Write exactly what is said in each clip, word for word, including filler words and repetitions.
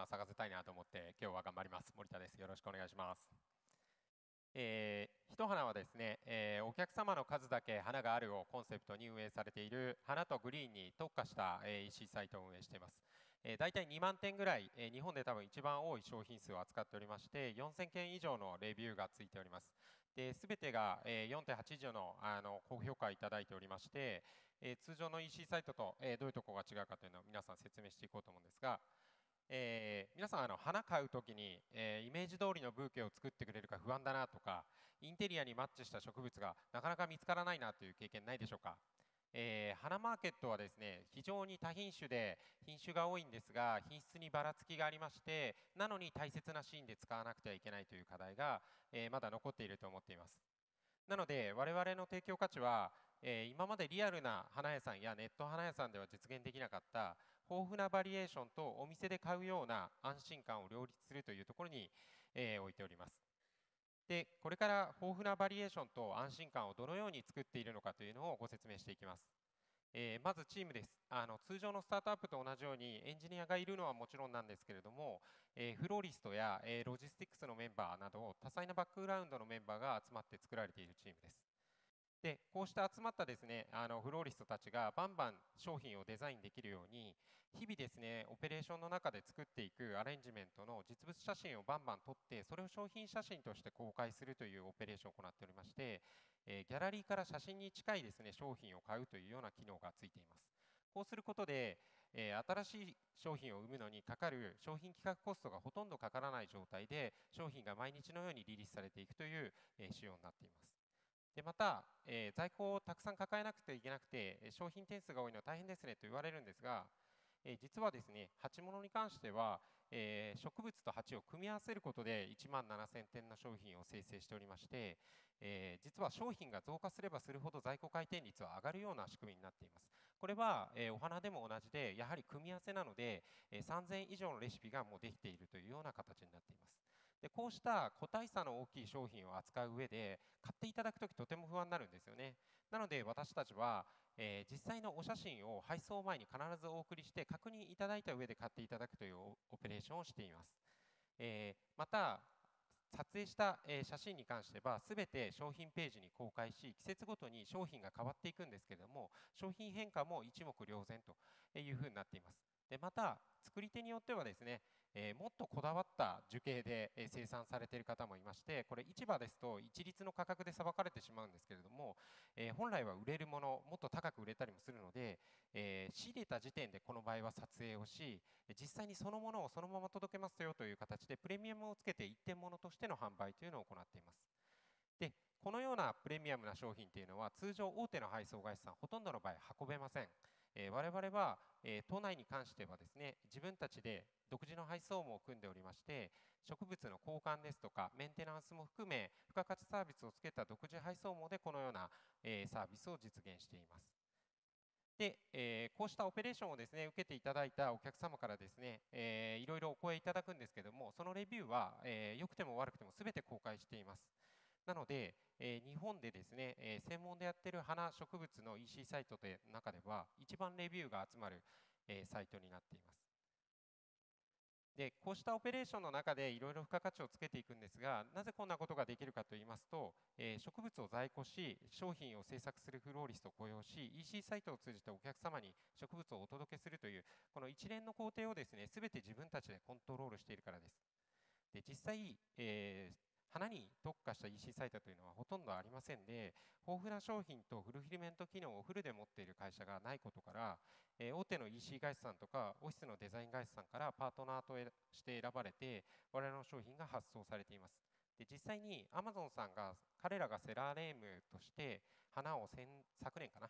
花咲かせたいなと思って今日は頑張ります。森田です。よろしくお願いします。えー、一花はですね、えー、お客様の数だけ花があるをコンセプトに運営されている花とグリーンに特化した、えー、イーシー サイトを運営しています。えー、大体にまんてんぐらい、えー、日本で多分一番多い商品数を扱っておりましてよんせんけん以上のレビューがついております。すべてが よんてんはち 以上の高評価いただいておりまして通常の イーシー サイトとどういうところが違うかというのを皆さん説明していこうと思うんですが皆さん花買うときにイメージ通りのブーケを作ってくれるか不安だなとかインテリアにマッチした植物がなかなか見つからないなという経験ないでしょうか。えー、花マーケットはですね非常に多品種で品種が多いんですが品質にばらつきがありましてなのに大切なシーンで使わなくてはいけないという課題が、えー、まだ残っていると思っています。なので我々の提供価値は、えー、今までリアルな花屋さんやネット花屋さんでは実現できなかった豊富なバリエーションとお店で買うような安心感を両立するというところに、えー、置いております。でこれから豊富なバリエーションと安心感をどのように作っているのかというのをご説明していきます。えー、まずチームです。あの通常のスタートアップと同じようにエンジニアがいるのはもちろんなんですけれども、えー、フローリストや、えー、ロジスティックスのメンバーなど多彩なバックグラウンドのメンバーが集まって作られているチームです。でこうした集まったですねあのフローリストたちがバンバン商品をデザインできるように日々ですねオペレーションの中で作っていくアレンジメントの実物写真をバンバン撮ってそれを商品写真として公開するというオペレーションを行っておりまして、えー、ギャラリーから写真に近いですね商品を買うというような機能がついています。こうすることで、えー、新しい商品を生むのにかかる商品企画コストがほとんどかからない状態で商品が毎日のようにリリースされていくという、えー、仕様になっています。でまた、えー、在庫をたくさん抱えなくてはいけなくて商品点数が多いのは大変ですねと言われるんですが、えー、実はですね鉢物に関しては、えー、植物と鉢を組み合わせることでいちまんななせんてんの商品を生成しておりまして、えー、実は商品が増加すればするほど在庫回転率は上がるような仕組みになっています。これは、えー、お花でも同じでやはり組み合わせなので、えー、さんぜんいじょうのレシピがもうできているというような形になっています。でこうした個体差の大きい商品を扱う上で買っていただくときとても不安になるんですよね。なので私たちは、えー、実際のお写真を配送前に必ずお送りして確認いただいた上で買っていただくというオペレーションをしています。えー、また撮影した写真に関してはすべて商品ページに公開し季節ごとに商品が変わっていくんですけれども商品変化も一目瞭然というふうになっています。でまた作り手によってはですね、えー、もっとこだわった樹形で、えー、生産されている方もいましてこれ市場ですと一律の価格でさばかれてしまうんですけれども、えー、本来は売れるものもっと高く売れたりもするので、えー、仕入れた時点でこの場合は撮影をし実際にそのものをそのまま届けますよという形でプレミアムをつけて一点物としての販売というのを行っています。でこのようなプレミアムな商品というのは通常大手の配送会社さんほとんどの場合運べません。えー、我々は、えー、都内に関してはですね自分たちで独自の配送網を組んでおりまして植物の交換ですとかメンテナンスも含め付加価値サービスをつけた独自配送網でこのような、えー、サービスを実現しています。で、えー、こうしたオペレーションをですね受けていただいたお客様からですね、えー、いろいろお声いただくんですけどもそのレビューは、えー、良くても悪くても全て公開しています。なので、えー、日本でですね、えー、専門でやっている花植物の イーシー サイトの中では一番レビューが集まる、えー、サイトになっています。でこうしたオペレーションの中でいろいろ付加価値をつけていくんですがなぜこんなことができるかといいますと、えー、植物を在庫し商品を制作するフローリストを雇用し イーシー サイトを通じてお客様に植物をお届けするというこの一連の工程をですね全て自分たちでコントロールしているからです。で実際、えー花に特化した イーシー サイトというのはほとんどありませんで豊富な商品とフルフィルメント機能をフルで持っている会社がないことから、えー、大手の イーシー 会社さんとかオフィスのデザイン会社さんからパートナーとして選ばれて我々の商品が発送されています。で実際に Amazon さんが彼らがセラーネームとして花を昨年かな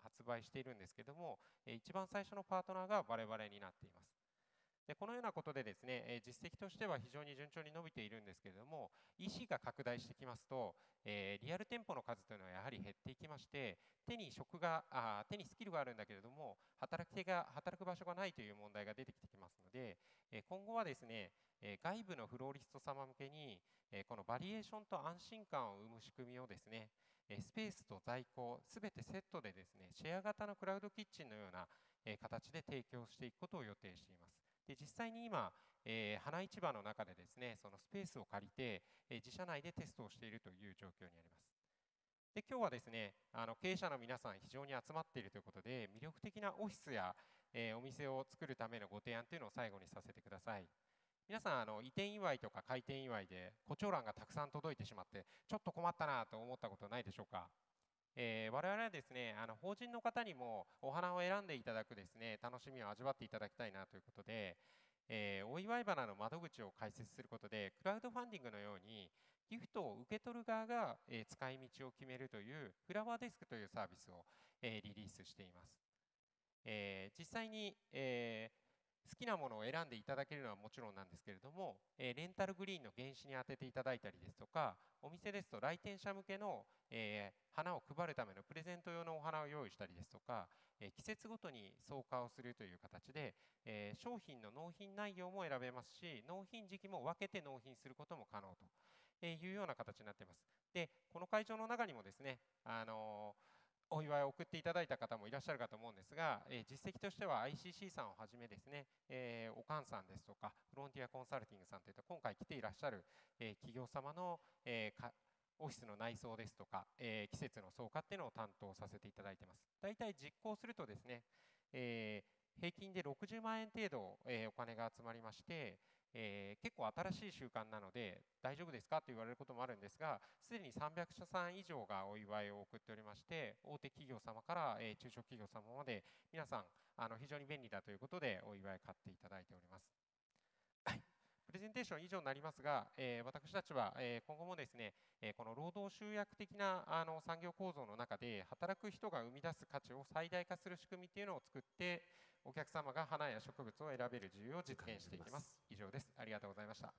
発売しているんですけども一番最初のパートナーが我々になっています。でこのようなことでですね実績としては非常に順調に伸びているんですけれども イーシー が拡大してきますと、えー、リアル店舗の数というのはやはり減っていきまして手に職があ手にスキルがあるんだけれども働き手が働く場所がないという問題が出てきてきますので今後はですね外部のフローリスト様向けにこのバリエーションと安心感を生む仕組みをですねスペースと在庫すべてセットでですねシェア型のクラウドキッチンのような形で提供していくことを予定しています。で実際に今、えー、花市場の中でですね、そのスペースを借りて、えー、自社内でテストをしているという状況にあります。で、今日はですね、あの経営者の皆さん非常に集まっているということで、魅力的なオフィスや、えー、お店を作るためのご提案というのを最後にさせてください。皆さん、あの移転祝いとか開店祝いで誇張欄がたくさん届いてしまってちょっと困ったなと思ったことないでしょうか。えー、我々はですね、あの法人の方にもお花を選んでいただくですね、楽しみを味わっていただきたいなということで、えー、お祝い花の窓口を開設することで、クラウドファンディングのようにギフトを受け取る側が、えー、使い道を決めるというフラワーデスクというサービスを、えー、リリースしています。えー、実際に、えー、好きなものを選んでいただけるのはもちろんなんですけれども、えー、レンタルグリーンの原資に当てていただいたりですとか、お店ですと来店者向けの、えー、花を配るためのプレゼント用のお花を用意したりですとか、えー、季節ごとに相加をするという形で、えー、商品の納品内容も選べますし、納品時期も分けて納品することも可能というような形になっています。で、この会場の中にもですね、あのー、お祝いを送っていただいた方もいらっしゃるかと思うんですが、えー、実績としては アイシーシー さんをはじめですね、えー、おかんさんですとかフロンティアコンサルティングさんといった今回来ていらっしゃる、えー、企業様の、えー、オフィスの内装ですとか、えー、季節の総括というのを担当させていただいています。大体実行するとですね、えー、平均でろくじゅうまんえん程度、えー、お金が集まりまして、えー、結構新しい習慣なので大丈夫ですかと言われることもあるんですが、すでにさんびゃくしゃさん以上がお祝いを送っておりまして、大手企業様から、えー、中小企業様まで皆さん、あの非常に便利だということでお祝い買っていただいております。プレゼンテーション以上になりますが、えー、私たちは、えー、今後もですね、えー、この労働集約的なあの産業構造の中で働く人が生み出す価値を最大化する仕組みというのを作って、お客様が花や植物を選べる自由を実現していきます。以上です。ありがとうございました。